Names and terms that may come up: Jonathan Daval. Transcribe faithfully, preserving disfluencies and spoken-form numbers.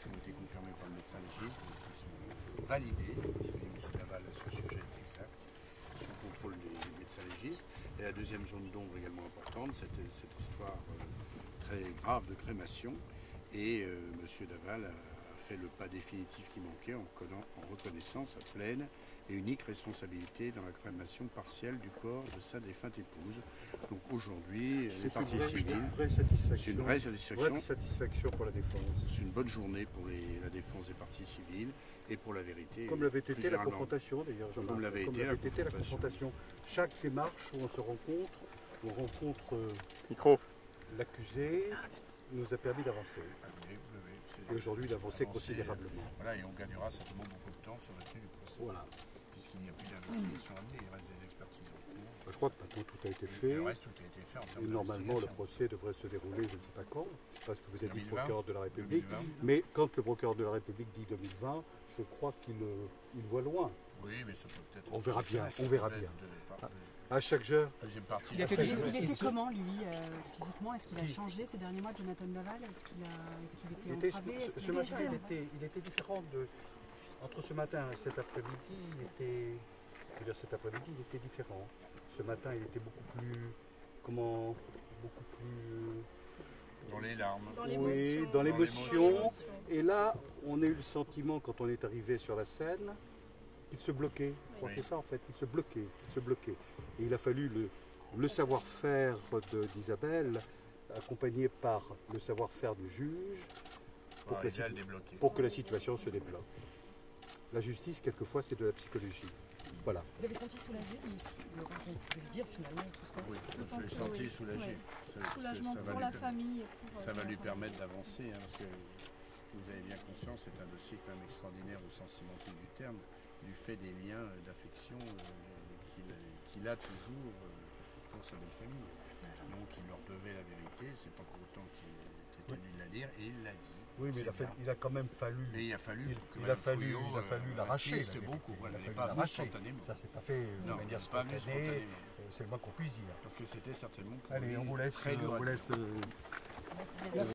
qui ont été confirmées par le médecin légiste, qui sont validées, puisque M. Daval à ce sujet est exact, sous contrôle des médecins légistes. Et la deuxième zone d'ombre également importante, c'était cette histoire euh, très grave de crémation. Et euh, M. Daval a fait le pas définitif qui manquait en, en reconnaissant sa pleine et unique responsabilité dans la crémation partielle du corps de sa défunte épouse. Donc aujourd'hui, les parties civiles, c'est une vraie satisfaction, satisfaction pour la défense. C'est une bonne journée pour les, la défense des parties civiles et pour la vérité. Comme l'avait été la confrontation d'ailleurs. Comme l'avait été, la, été confrontation. la confrontation. Chaque démarche où on se rencontre, où on rencontre euh, l'accusé, nous a permis d'avancer. Et aujourd'hui d'avancer considérablement. Voilà, et on gagnera certainement beaucoup de temps sur la suite du procès. Voilà. Puisqu'il n'y a plus d'investigation amenée, il reste des expertises en cours. Bah, je crois que maintenant tout a été fait. Et le reste, tout a été fait en termes de. Normalement, le procès devrait se dérouler, je ne sais pas quand, je ne sais pas ce que vous avez dit, le procureur de la République. deux mille vingt. Mais quand le procureur de la République dit deux mille vingt, je crois qu'il il voit loin. Oui, mais ça peut peut-être. On verra bien, on verra bien. À chaque jeu. Il était, il était comment, lui, euh, physiquement? Est-ce qu'il a changé ces derniers mois, Jonathan Daval? Est-ce qu'il a, est-ce qu'il était entravé? Ce matin, il était, il était différent de. Entre ce matin et cet après-midi, il était. Je veux dire, cet après-midi, il était différent. Ce matin, il était beaucoup plus. Comment? Beaucoup plus. Dans les larmes. Oui, dans l'émotion. Et là, on a eu le sentiment, quand on est arrivé sur la scène, il se bloquait, je crois que c'est ça en fait, il se bloquait, il se bloquait. Et il a fallu le, le savoir-faire d'Isabelle, accompagné par le savoir-faire du juge, pour, ah, que la, pour que la situation se débloque. La justice, quelquefois, c'est de la psychologie. Voilà. Vous l'avez senti soulagé aussi, on peut le dire finalement, tout ça. Oui, je, je l'ai senti oui. soulagé. Ouais. Ça, Soulagement pour la famille. Pour, ça euh, va lui permettre d'avancer, hein, parce que vous avez bien conscience, c'est un dossier quand même extraordinaire au sens sémantique du terme, du fait des liens d'affection euh, qu'il qu a toujours euh, pour sa belle famille. Donc il leur devait la vérité, c'est pas pour autant qu'il était tenu de la dire, et il l'a dit. Oui, mais il a, fait, il a quand même fallu. Mais il a fallu. Il, il a fallu. Il a fallu l'arracher. C'était beaucoup. Voilà, il n'a pas venu spontanément. Ça s'est pas fait de manière spontanée. C'est le moins qu'on puisse dire. Parce que c'était certainement. Allez, on vous laisse. On vous laisse. Merci.